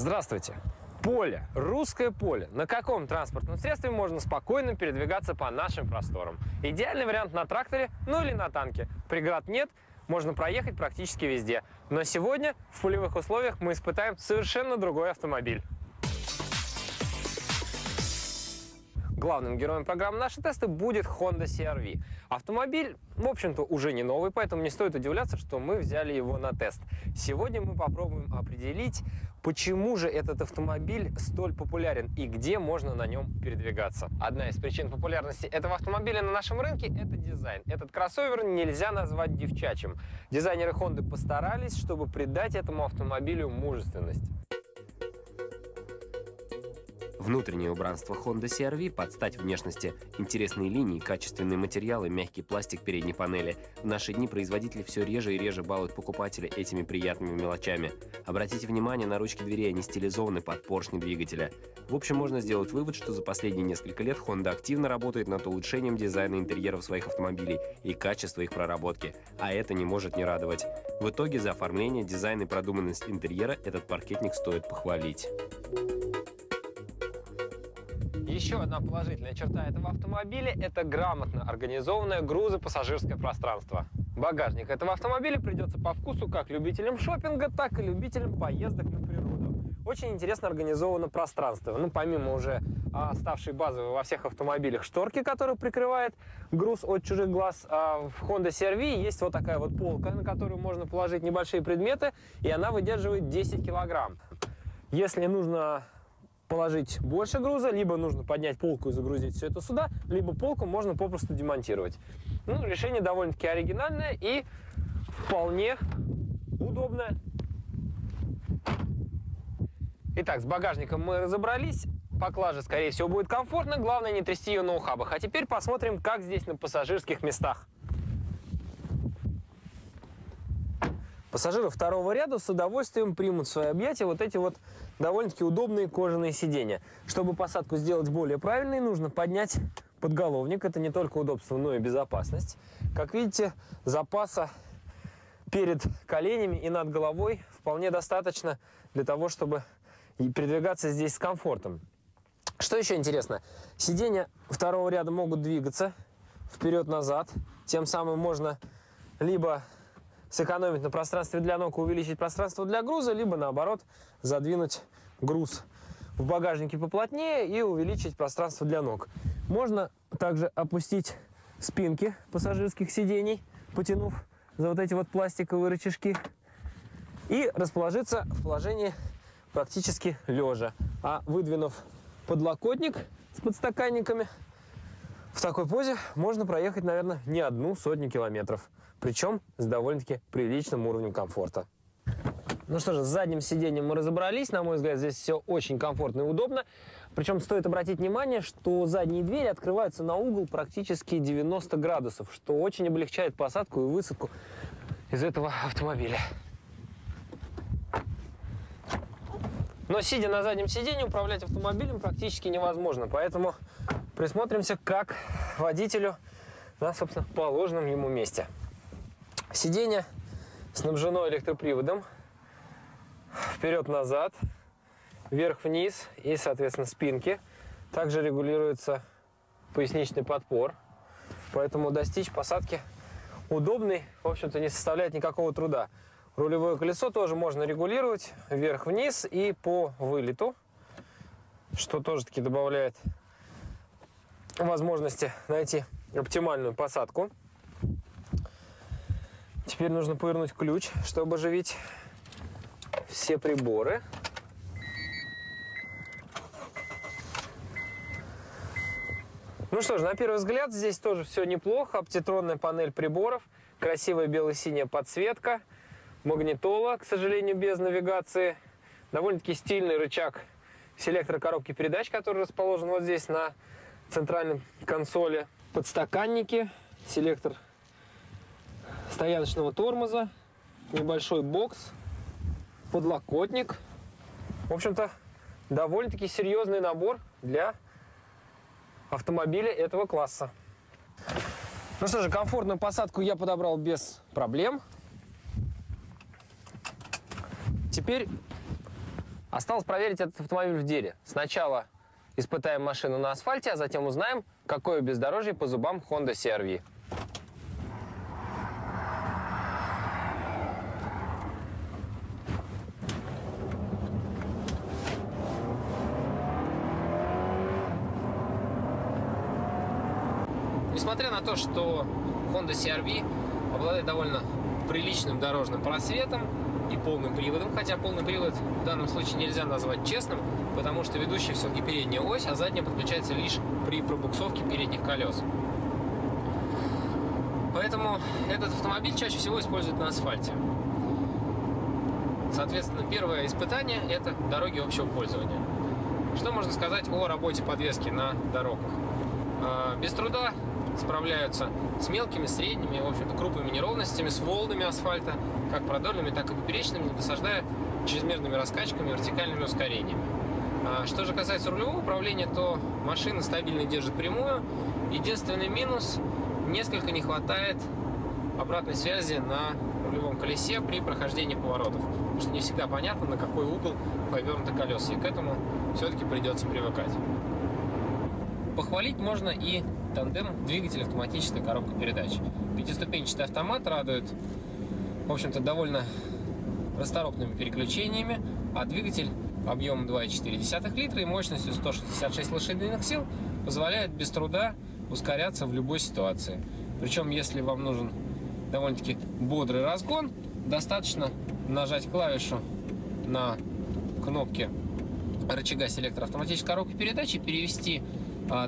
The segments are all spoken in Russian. Здравствуйте! Поле, русское поле. На каком транспортном средстве можно спокойно передвигаться по нашим просторам? Идеальный вариант на тракторе, ну или на танке. Преград нет, можно проехать практически везде. Но сегодня в полевых условиях мы испытаем совершенно другой автомобиль. Главным героем программы «Наши тесты» будет Honda CR-V. Автомобиль, в общем-то, уже не новый, поэтому не стоит удивляться, что мы взяли его на тест. Сегодня мы попробуем определить, почему же этот автомобиль столь популярен и где можно на нем передвигаться. Одна из причин популярности этого автомобиля на нашем рынке – это дизайн. Этот кроссовер нельзя назвать девчачьим. Дизайнеры Honda постарались, чтобы придать этому автомобилю мужественность. Внутреннее убранство Honda CR-V под стать внешности. Интересные линии, качественные материалы, мягкий пластик передней панели. В наши дни производители все реже и реже балуют покупателя этими приятными мелочами. Обратите внимание на ручки дверей, они стилизованы под поршни двигателя. В общем, можно сделать вывод, что за последние несколько лет Honda активно работает над улучшением дизайна интерьеров своих автомобилей и качества их проработки. А это не может не радовать. В итоге за оформление, дизайн и продуманность интерьера этот паркетник стоит похвалить. Еще одна положительная черта этого автомобиля – это грамотно организованное грузопассажирское пространство. Багажник этого автомобиля придется по вкусу как любителям шопинга, так и любителям поездок на природу. Очень интересно организовано пространство. Ну, помимо уже ставшей базовой во всех автомобилях шторки, которая прикрывает груз от чужих глаз, в Honda CR-V есть вот такая вот полка, на которую можно положить небольшие предметы, и она выдерживает 10 килограмм. Если нужно положить больше груза, либо нужно поднять полку и загрузить все это сюда, либо полку можно попросту демонтировать. Ну, решение довольно-таки оригинальное и вполне удобное. Итак, с багажником мы разобрались. Поклажа, скорее всего, будет комфортно, главное не трясти ее на ухабах. А теперь посмотрим, как здесь на пассажирских местах. Пассажиры второго ряда с удовольствием примут в свои объятия вот эти вот довольно-таки удобные кожаные сиденья. Чтобы посадку сделать более правильной, нужно поднять подголовник. Это не только удобство, но и безопасность. Как видите, запаса перед коленями и над головой вполне достаточно для того, чтобы передвигаться здесь с комфортом. Что еще интересно? Сиденья второго ряда могут двигаться вперед-назад. Тем самым можно либо сэкономить на пространстве для ног и увеличить пространство для груза, либо наоборот задвинуть груз в багажнике поплотнее и увеличить пространство для ног. Можно также опустить спинки пассажирских сидений, потянув за вот эти вот пластиковые рычажки, и расположиться в положении практически лежа, а выдвинув подлокотник с подстаканниками, в такой позе можно проехать, наверное, не одну сотню километров, причем с довольно-таки приличным уровнем комфорта. Ну что же, с задним сиденьем мы разобрались. На мой взгляд, здесь все очень комфортно и удобно. Причем стоит обратить внимание, что задние двери открываются на угол практически 90 градусов, что очень облегчает посадку и высадку из этого автомобиля. Но сидя на заднем сиденье, управлять автомобилем практически невозможно, поэтому присмотримся, как водителю на, собственно, положенном ему месте. Сиденье снабжено электроприводом вперед-назад, вверх-вниз и, соответственно, спинки. Также регулируется поясничный подпор, поэтому достичь посадки удобной, в общем-то, не составляет никакого труда. Рулевое колесо тоже можно регулировать вверх-вниз и по вылету, что тоже-таки добавляет возможности найти оптимальную посадку. Теперь нужно повернуть ключ, чтобы оживить все приборы. Ну что ж, на первый взгляд здесь тоже все неплохо. Оптитронная панель приборов, красивая бело-синяя подсветка, магнитола, к сожалению, без навигации, довольно-таки стильный рычаг селектора коробки передач, который расположен вот здесь на центральной консоли, подстаканники, селектор стояночного тормоза, небольшой бокс, подлокотник. В общем-то, довольно-таки серьезный набор для автомобиля этого класса. Ну что же, комфортную посадку я подобрал без проблем. Теперь Осталось проверить этот автомобиль в деле. Сначала испытаем машину на асфальте, а затем узнаем, какое бездорожье по зубам Honda CR-V. Несмотря на то, что Honda CR-V обладает довольно приличным дорожным просветом и полным приводом, хотя полный привод в данном случае нельзя назвать честным, потому что ведущая все-таки передняя ось, а задняя подключается лишь при пробуксовке передних колес. Поэтому этот автомобиль чаще всего используют на асфальте. Соответственно, первое испытание – это дороги общего пользования. Что можно сказать о работе подвески на дорогах? Без труда справляются с мелкими, средними, в общем-то, крупными неровностями, с волнами асфальта, как продольными, так и поперечными, не досаждая чрезмерными раскачками, вертикальными ускорениями. Что же касается рулевого управления, то машина стабильно держит прямую. Единственный минус – несколько не хватает обратной связи на рулевом колесе при прохождении поворотов, потому что не всегда понятно, на какой угол повернуты колеса, и к этому все-таки придется привыкать. Похвалить можно и тандем двигатель автоматической коробки передач. Пятиступенчатый автомат радует, в общем-то, довольно расторопными переключениями, а двигатель объемом 2,4 литра и мощностью 166 лошадиных сил позволяет без труда ускоряться в любой ситуации. Причем, если вам нужен довольно-таки бодрый разгон, достаточно нажать клавишу на кнопке рычага селектора автоматической коробки передач и перевести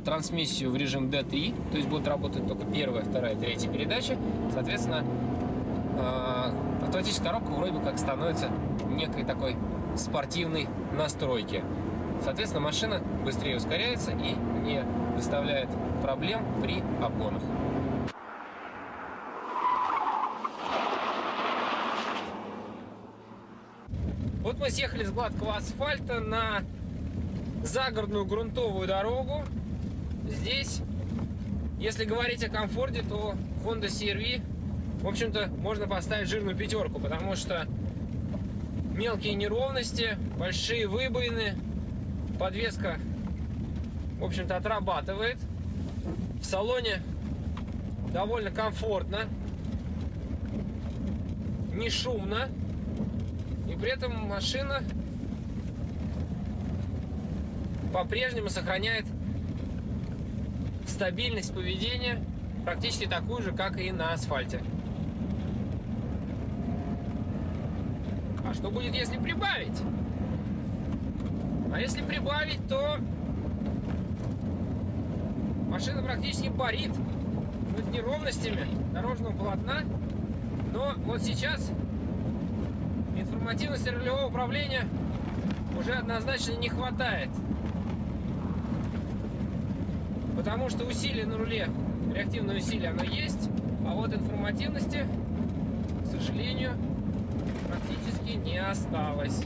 трансмиссию в режим D3, то есть будут работать только первая, вторая, третья передачи. Соответственно, автоматическая коробка вроде бы как становится некой такой спортивной настройки. Соответственно, машина быстрее ускоряется и не доставляет проблем при обгонах. Вот мы съехали с гладкого асфальта на загородную грунтовую дорогу. Здесь, если говорить о комфорте, то Honda CR-V, в общем-то, можно поставить жирную пятерку, потому что мелкие неровности, большие выбоины, подвеска, в общем-то, отрабатывает. В салоне довольно комфортно, не шумно, и при этом машина по-прежнему сохраняет стабильность поведения, практически такую же, как и на асфальте. А что будет, если прибавить? А если прибавить, то машина практически парит над неровностями дорожного полотна. Но вот сейчас информативности рулевого управления уже однозначно не хватает, потому что усилие на руле, реактивное усилие, оно есть, а вот информативности, к сожалению, практически не осталось.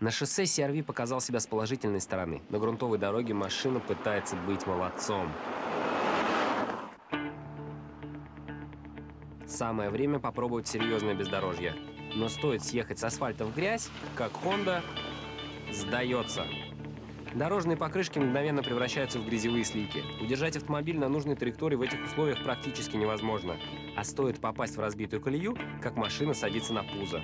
На шоссе CR-V показал себя с положительной стороны. На грунтовой дороге машина пытается быть молодцом. Самое время попробовать серьезное бездорожье. Но стоит съехать с асфальта в грязь, как Honda сдается. Дорожные покрышки мгновенно превращаются в грязевые слики. Удержать автомобиль на нужной траектории в этих условиях практически невозможно. А стоит попасть в разбитую колею, как машина садится на пузо.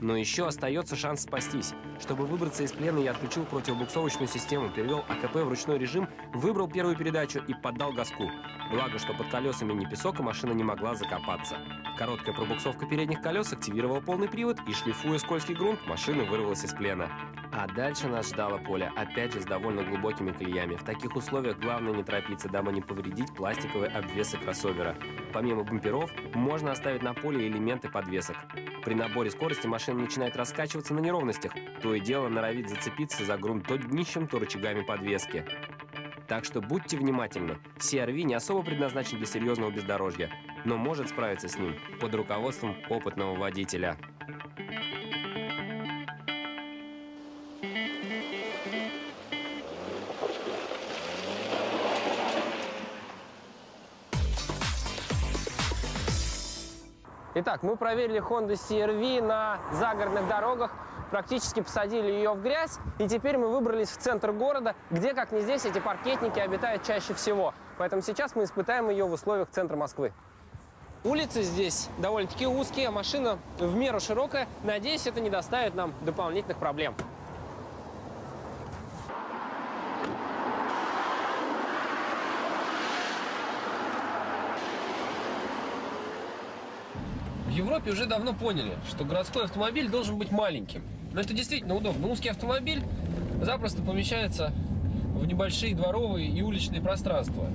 Но еще остается шанс спастись. Чтобы выбраться из плена, я отключил противобуксовочную систему, перевел АКП в ручной режим, выбрал первую передачу и поддал газку. Благо, что под колесами не песок, и машина не могла закопаться. Короткая пробуксовка передних колес активировала полный привод, и, шлифуя скользкий грунт, машина вырвалась из плена. А дальше нас ждало поле, опять же с довольно глубокими колеями. В таких условиях главное не торопиться, дабы не повредить пластиковые обвесы кроссовера. Помимо бамперов, можно оставить на поле элементы подвесок. При наборе скорости машина начинает раскачиваться на неровностях, то и дело норовит зацепиться за грунт то днищем, то рычагами подвески. Так что будьте внимательны, CR-V не особо предназначен для серьезного бездорожья, но может справиться с ним под руководством опытного водителя. Итак, мы проверили Honda CR-V на загородных дорогах, практически посадили ее в грязь, и теперь мы выбрались в центр города, где, как ни здесь, эти паркетники обитают чаще всего. Поэтому сейчас мы испытаем ее в условиях центра Москвы. Улицы здесь довольно-таки узкие, машина в меру широкая. Надеюсь, это не доставит нам дополнительных проблем. В Европе уже давно поняли, что городской автомобиль должен быть маленьким. Но это действительно удобно. Узкий автомобиль запросто помещается в небольшие дворовые и уличные пространства.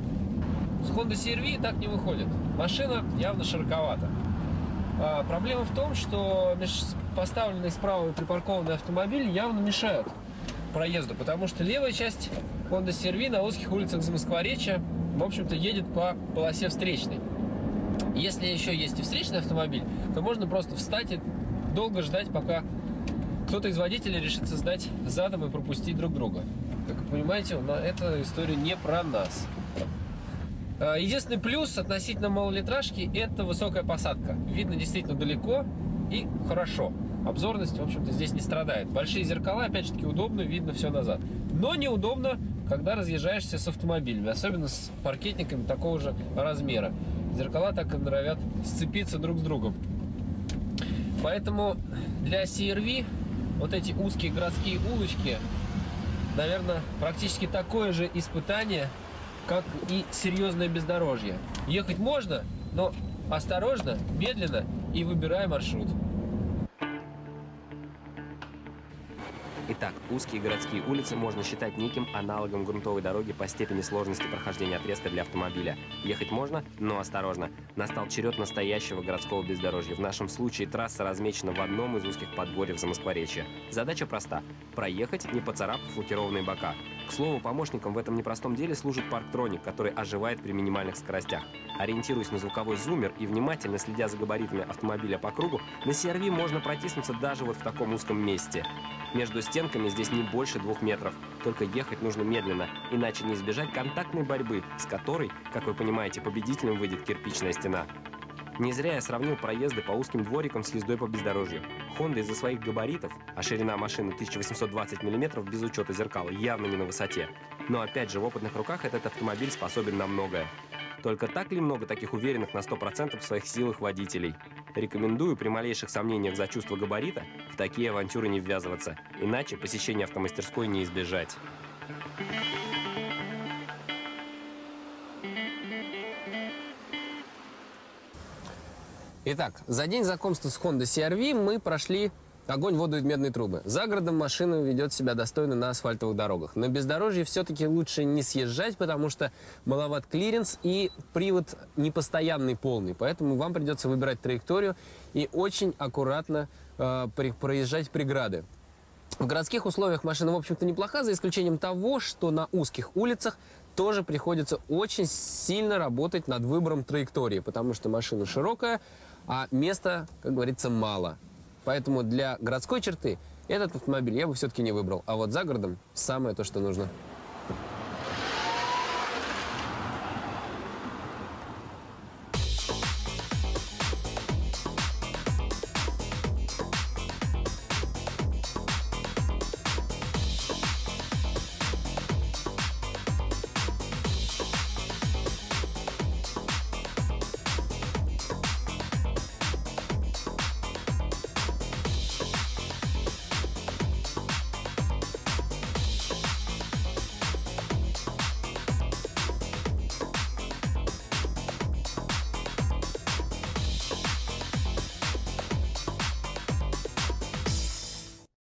С Honda CR-V так не выходит. Машина явно широковата. Проблема в том, что поставленные справа и припаркованные автомобили явно мешают проезду, потому что левая часть Honda CR-V на узких улицах Замоскворечья, в общем-то, едет по полосе встречной. Если еще есть и встречный автомобиль, то можно просто встать и долго ждать, пока кто-то из водителей решится сдать задом и пропустить друг друга. Как вы понимаете, эта история не про нас. Единственный плюс относительно малолитражки – это высокая посадка. Видно действительно далеко и хорошо. Обзорность, в общем-то, здесь не страдает. Большие зеркала, опять же таки, удобно, видно все назад. Но неудобно, когда разъезжаешься с автомобилями, особенно с паркетниками такого же размера. Зеркала так и норовят сцепиться друг с другом. Поэтому для CR-V вот эти узкие городские улочки, наверное, практически такое же испытание, как и серьезное бездорожье. Ехать можно, но осторожно, медленно и выбирая маршрут. Итак, узкие городские улицы можно считать неким аналогом грунтовой дороги по степени сложности прохождения отрезка для автомобиля. Ехать можно, но осторожно. Настал черед настоящего городского бездорожья. В нашем случае трасса размечена в одном из узких подворьев Замоскворечья. Задача проста – проехать, не поцарапав лакированные бока. К слову, помощником в этом непростом деле служит парктроник, который оживает при минимальных скоростях. Ориентируясь на звуковой зуммер и внимательно следя за габаритами автомобиля по кругу, на CR-V можно протиснуться даже вот в таком узком месте. Между стенками здесь не больше 2 метров. Только ехать нужно медленно, иначе не избежать контактной борьбы, с которой, как вы понимаете, победителем выйдет кирпичная стена. Не зря я сравнил проезды по узким дворикам с ездой по бездорожью. Honda из-за своих габаритов, а ширина машины 1820 мм без учета зеркала, явно не на высоте. Но опять же, в опытных руках этот автомобиль способен на многое. Только так ли много таких уверенных на 100% в своих силах водителей? Рекомендую при малейших сомнениях за чувство габарита в такие авантюры не ввязываться, иначе посещение автомастерской не избежать. Итак, за день знакомства с Honda CR-V мы прошли огонь, воду и медные трубы. За городом машина ведет себя достойно на асфальтовых дорогах. На бездорожье все-таки лучше не съезжать, потому что маловат клиренс и привод непостоянный полный. Поэтому вам придется выбирать траекторию и очень аккуратно проезжать преграды. В городских условиях машина, в общем-то, неплоха, за исключением того, что на узких улицах тоже приходится очень сильно работать над выбором траектории, потому что машина широкая, а места, как говорится, мало. Поэтому для городской черты этот автомобиль я бы все-таки не выбрал. А вот за городом самое то, что нужно.